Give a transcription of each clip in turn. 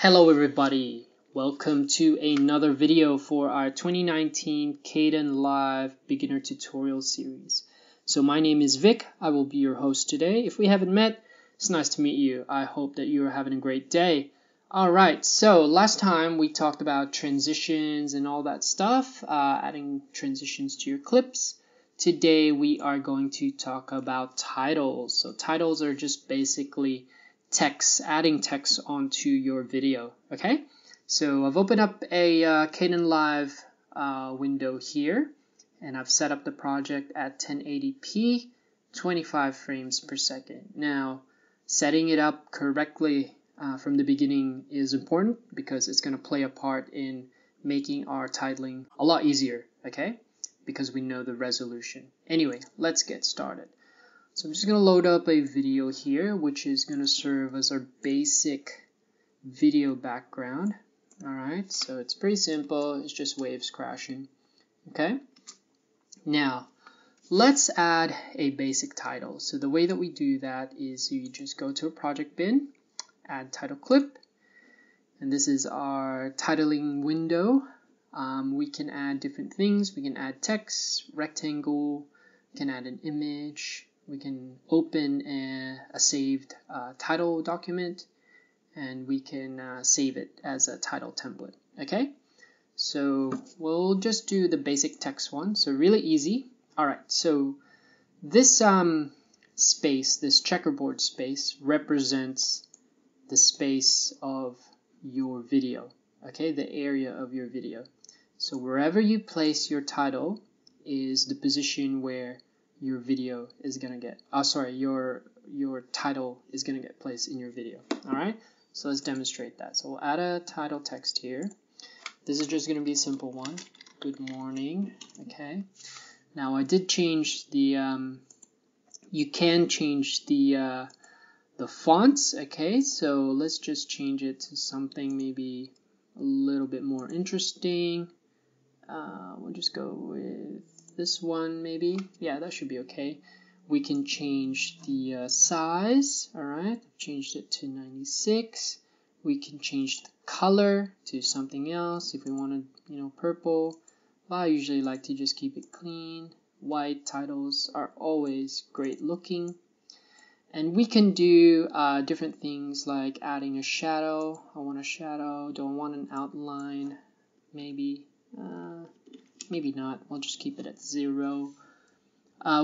Hello everybody, welcome to another video for our 2019 Kdenlive beginner tutorial series. So my name is Vic, I will be your host today. If we haven't met, it's nice to meet you. I hope that you're having a great day. Alright, so last time we talked about transitions and all that stuff, adding transitions to your clips. Today we are going to talk about titles. So titles are just basically text, adding text onto your video. Okay, so I've opened up a Kdenlive window here, and I've set up the project at 1080p, 25 frames per second. Now, setting it up correctly from the beginning is important because it's going to play a part in making our titling a lot easier. Okay, because we know the resolution. Anyway, let's get started. So I'm just going to load up a video here, which is going to serve as our basic video background. Alright, so it's pretty simple. It's just waves crashing. Okay. Now, let's add a basic title. So the way that we do that is you just go to a project bin, add title clip, and this is our titling window. We can add different things. We can add text, rectangle, we can add an image. We can open a saved title document, and we can save it as a title template. Okay, so we'll just do the basic text one. So really easy. All right. So this space, this checkerboard space, represents the space of your video. Okay, the area of your video. So wherever you place your title is the position where your video is going to get, your title is going to get placed in your video. All right, so let's demonstrate that. So we'll add a title text here. This is just going to be a simple one. Good morning. Okay. Now I did change the, you can change the fonts. Okay. So let's just change it to something maybe a little bit more interesting. We'll just go with this one maybe. Yeah, that should be okay. We can change the size. All right, I've changed it to 96. We can change the color to something else if we wanted, you know, purple. But I usually like to just keep it clean. White titles are always great looking. And we can do different things like adding a shadow. I want a shadow. Don't want an outline. Maybe. Maybe not. We'll just keep it at 0.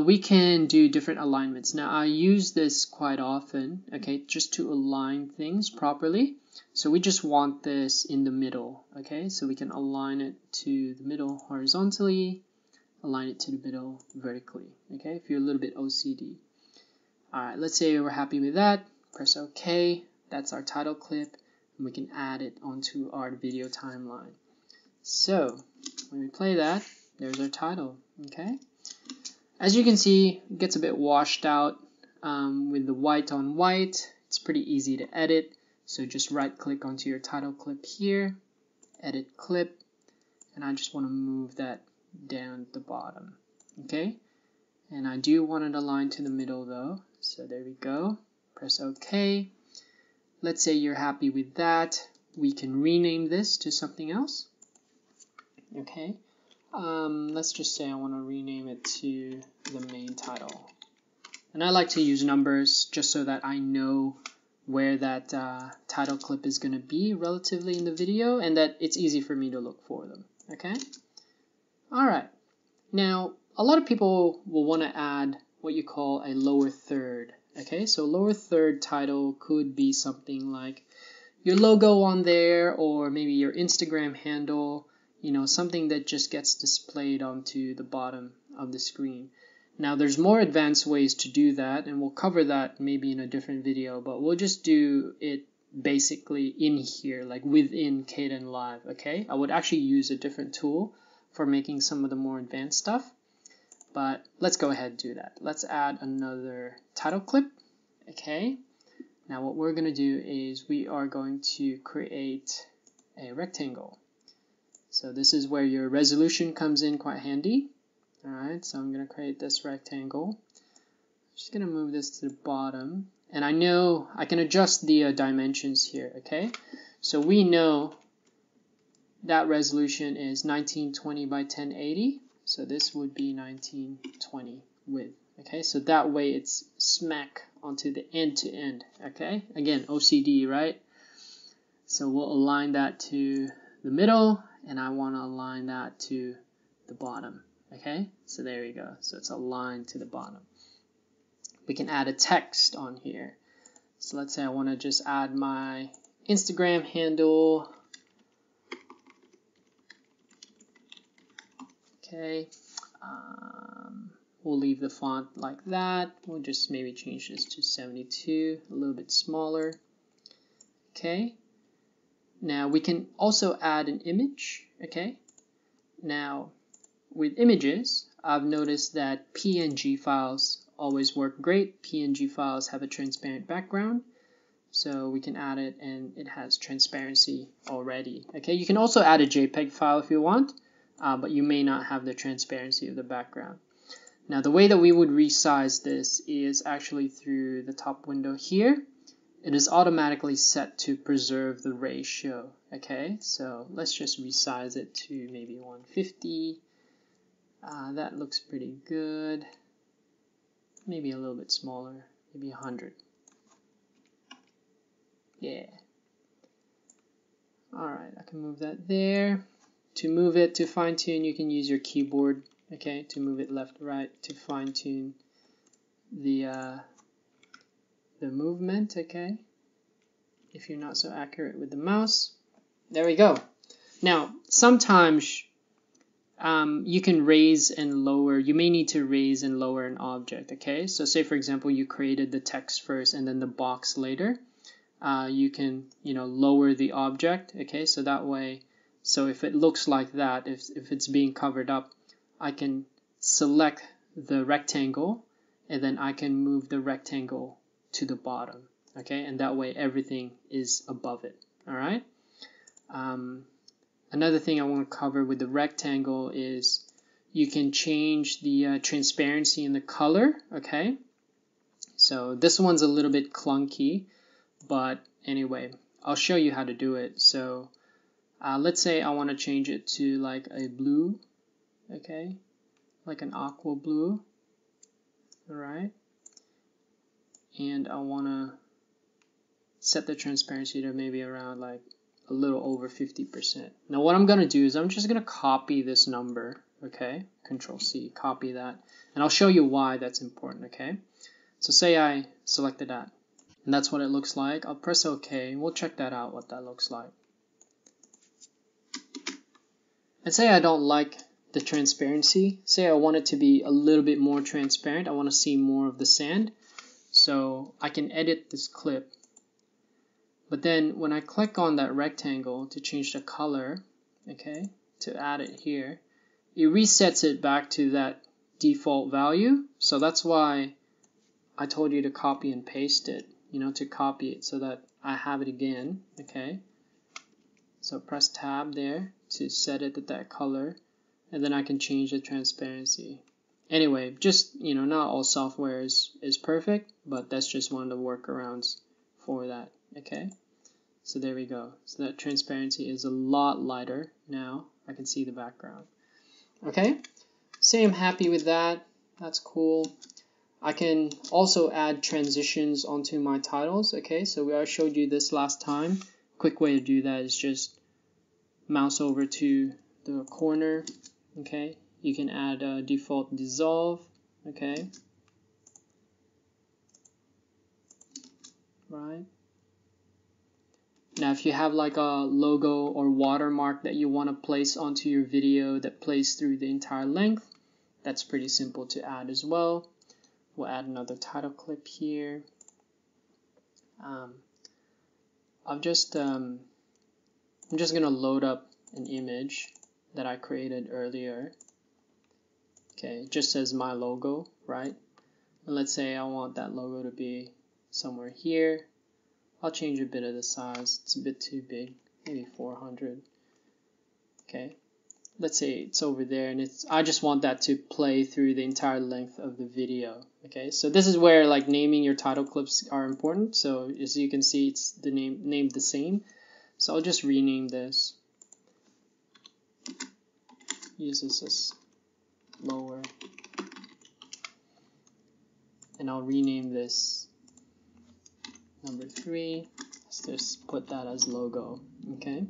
We can do different alignments. Now, I use this quite often, okay, just to align things properly. So we just want this in the middle, okay? So we can align it to the middle horizontally, align it to the middle vertically, okay, if you're a little bit OCD. All right, let's say we're happy with that. Press OK. That's our title clip, and we can add it onto our video timeline. So when we play that, there's our title. Okay, as you can see, it gets a bit washed out with the white on white. It's pretty easy to edit. So just right click onto your title clip here, edit clip, and I just want to move that down at the bottom. Okay, and I do want it aligned to the middle though. So there we go. Press OK. Let's say you're happy with that. We can rename this to something else. Okay, let's just say I want to rename it to the main title. And I like to use numbers just so that I know where that title clip is going to be relatively in the video, and that it's easy for me to look for them. Okay, all right. Now, a lot of people will want to add what you call a lower third. Okay, so lower third title could be something like your logo on there, or maybe your Instagram handle. You know, something that just gets displayed onto the bottom of the screen. Now, there's more advanced ways to do that, and we'll cover that maybe in a different video, but we'll just do it basically in here, like within Kdenlive, okay? I would actually use a different tool for making some of the more advanced stuff, but let's go ahead and do that. Let's add another title clip, okay? Now, what we're going to do is we are going to create a rectangle. So this is where your resolution comes in quite handy. All right, so I'm going to create this rectangle. I'm just going to move this to the bottom. And I know I can adjust the dimensions here, okay? So we know that resolution is 1920 by 1080. So this would be 1920 width, okay? So that way it's smack onto the end-to-end, okay? Again, OCD, right? So we'll align that to the middle, and I want to align that to the bottom, okay? So there we go. So it's aligned to the bottom. We can add a text on here. So let's say I want to just add my Instagram handle. Okay, we'll leave the font like that. We'll just maybe change this to 72, a little bit smaller. Okay, now we can also add an image. Okay, now with images, I've noticed that PNG files always work great. PNG files have a transparent background, so we can add it, and it has transparency already. Okay, you can also add a JPEG file if you want, but you may not have the transparency of the background. Now the way that we would resize this is actually through the top window here. It is automatically set to preserve the ratio. Okay, so let's just resize it to maybe 150. That looks pretty good. Maybe a little bit smaller, maybe 100. Yeah. All right, I can move that there. To move it, to fine tune, you can use your keyboard, okay, to move it left, right, to fine tune the movement, okay, if you're not so accurate with the mouse. There we go. Now, sometimes you can raise and lower, you may need to raise and lower an object, okay? So say, for example, you created the text first and then the box later. You can, lower the object, okay? So that way, so if it looks like that, if it's being covered up, I can select the rectangle and then I can move the rectangle to the bottom, okay? And that way everything is above it, all right? Another thing I want to cover with the rectangle is you can change the transparency and the color, okay? So this one's a little bit clunky, but anyway, I'll show you how to do it. So let's say I want to change it to like a blue, okay? Like an aqua blue, all right? And I want to set the transparency to maybe around like a little over 50%. Now what I'm going to do is I'm just going to copy this number, okay? Control C, copy that. And I'll show you why that's important, okay? So say I selected that, and that's what it looks like. I'll press OK, and we'll check that out, what that looks like. And say I don't like the transparency. Say I want it to be a little bit more transparent. I want to see more of the sand. So I can edit this clip. But then when I click on that rectangle to change the color, okay, to add it here, it resets it back to that default value. So that's why I told you to copy and paste it, to copy it so that I have it again, okay. So press tab there to set it at that color, and then I can change the transparency. Anyway, just, not all software is perfect, but that's just one of the workarounds for that. Okay, so there we go. So that transparency is a lot lighter now. I can see the background. Okay, say I'm happy with that. That's cool. I can also add transitions onto my titles. Okay, so I showed you this last time. Quick way to do that is just mouse over to the corner. Okay, you can add a default dissolve. Okay, right. Now, if you have like a logo or watermark that you want to place onto your video that plays through the entire length, that's pretty simple to add as well. We'll add another title clip here. I'm just going to load up an image that I created earlier. Okay, it just says my logo, right? And let's say I want that logo to be somewhere here. I'll change a bit of the size. It's a bit too big, maybe 400. Okay, let's say it's over there, and it's, I just want that to play through the entire length of the video. Okay, so this is where like naming your title clips are important. So as you can see, it's the name the same. So I'll just rename this. Use this as lower, and I'll rename this number 3. Let's just put that as logo. Okay.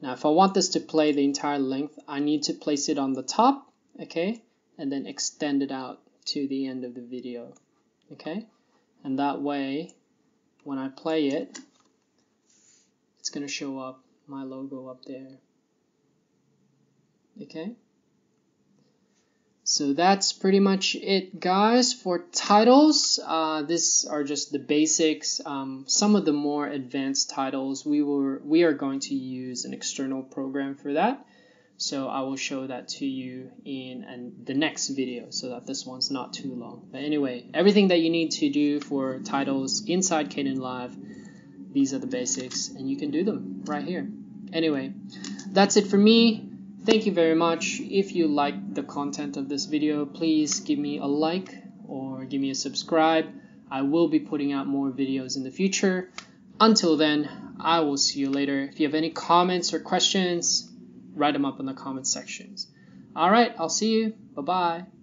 Now, if I want this to play the entire length, I need to place it on the top, okay, and then extend it out to the end of the video, okay? And that way, when I play it, it's going to show up my logo up there, okay? So that's pretty much it, guys, for titles. These are just the basics. Some of the more advanced titles, we are going to use an external program for that. So I will show that to you in the next video so that this one's not too long. But anyway, everything that you need to do for titles inside Kdenlive, these are the basics, and you can do them right here. Anyway, that's it for me. Thank you very much. If you like the content of this video, please give me a like or give me a subscribe. I will be putting out more videos in the future. Until then, I will see you later. If you have any comments or questions, write them up in the comment sections. All right, I'll see you. Bye-bye.